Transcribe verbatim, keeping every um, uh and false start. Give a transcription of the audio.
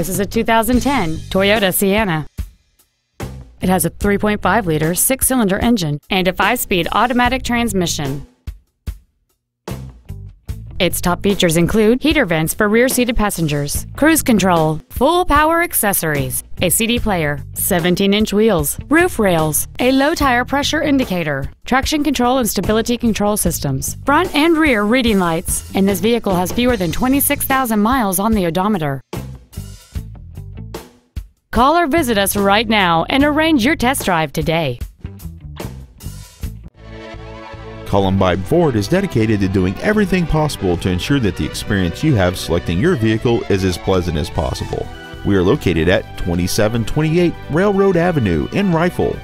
This is a two thousand ten Toyota Sienna. It has a three point five liter six-cylinder engine and a five-speed automatic transmission. Its top features include heater vents for rear-seated passengers, cruise control, full power accessories, a C D player, seventeen inch wheels, roof rails, a low tire pressure indicator, traction control and stability control systems, front and rear reading lights, and this vehicle has fewer than twenty-six thousand miles on the odometer. Call or visit us right now and arrange your test drive today. Columbine Ford is dedicated to doing everything possible to ensure that the experience you have selecting your vehicle is as pleasant as possible. We are located at twenty-seven twenty-eight Railroad Avenue in Rifle.